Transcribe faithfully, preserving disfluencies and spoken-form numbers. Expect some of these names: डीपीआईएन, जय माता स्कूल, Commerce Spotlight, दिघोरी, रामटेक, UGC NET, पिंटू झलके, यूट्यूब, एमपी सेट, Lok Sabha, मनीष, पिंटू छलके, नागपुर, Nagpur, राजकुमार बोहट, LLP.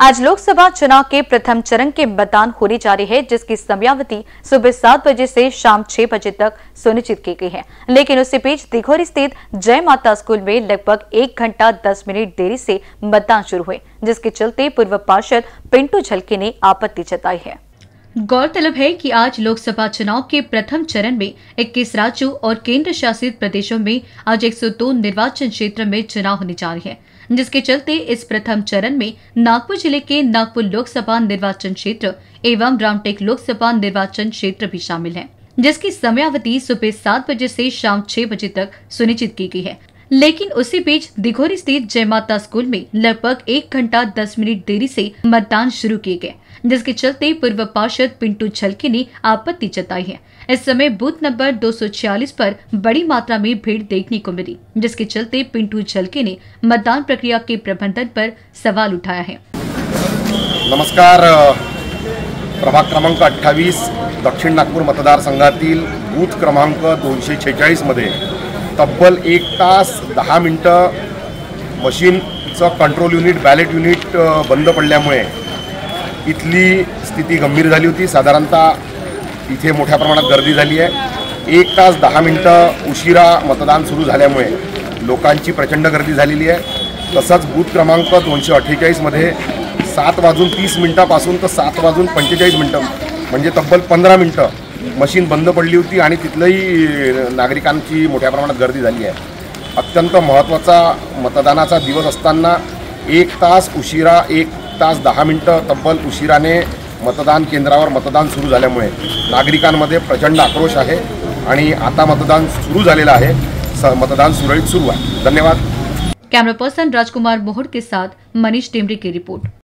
आज लोकसभा चुनाव के प्रथम चरण के मतदान होने जा रही है, जिसकी समयावधि सुबह सात बजे से शाम छह बजे तक सुनिश्चित की गई है। लेकिन उसी बीच दिघोरी स्थित जय माता स्कूल में लगभग एक घंटा दस मिनट देरी से मतदान शुरू हुए, जिसके चलते पूर्व पार्षद पिंटू झलके ने आपत्ति जताई है। गौरतलब है कि आज लोकसभा चुनाव के प्रथम चरण में इक्कीस राज्यों और केंद्र शासित प्रदेशों में आज एक सौ दो निर्वाचन क्षेत्र में चुनाव होने जा रहे हैं, जिसके चलते इस प्रथम चरण में नागपुर जिले के नागपुर लोकसभा निर्वाचन क्षेत्र एवं रामटेक लोकसभा निर्वाचन क्षेत्र भी शामिल है, जिसकी समयावधि सुबह सात बजे से शाम छह बजे तक सुनिश्चित की गई है। लेकिन उसी बीच दिघोरी स्थित जय माता स्कूल में लगभग एक घंटा दस मिनट देरी से मतदान शुरू किए गए, जिसके चलते पूर्व पार्षद पिंटू छलके ने आपत्ति जताई है। इस समय बूथ नंबर दो सौ छियालीस पर बड़ी मात्रा में भीड़ देखने को मिली, जिसके चलते पिंटू छलके ने मतदान प्रक्रिया के प्रबंधन पर सवाल उठाया है। नमस्कार, प्रभाग क्रमांक अठ्ठावीस दक्षिण नागपूर मतदार संघातील बूथ क्रमांक दोनशे छेचाळीस मध्ये तब्बल एक तास दहा मिनटं मशीनचं कंट्रोल युनिट बॅलेट युनिट बंद पडल्यामुळे इथली स्थिती गंभीर झाली होती। साधारणतः इथे मोठ्या प्रमाणात गर्दी झाली आहे। एक तास दहा मिनटं उशिरा मतदान सुरू झाल्यामुळे लोकांची प्रचंड गर्दी झालेली आहे। तसंच बूथ क्रमांक दोनशे अठ्ठेचाळीसमध्ये सात वाजून तीस मिनटापासून तर सात वाजून पंचेचाळीस मिनटं म्हणजे तब्बल पंधरा मिनटं मशीन बंद पडली होती आणि तिथलेही नागरिकांची मोठ्या प्रमाणात गर्दी झाली आहे। अत्यंत महत्त्वाचा मतदानाचा दिवस असताना एक तास उशिरा एक तास दहा मिनटं तब्बल उशिराने मतदान केंद्रावर मतदान सुरू झाल्यामुळे नागरिकांमध्ये प्रचंड आक्रोश आहे आणि आता मतदान सुरू झालेलं आहे। मतदान सुरळीत सुरू आहे। धन्यवाद। कैमरा पर्सन राजकुमार बोहट के साथ मनीष की रिपोर्ट।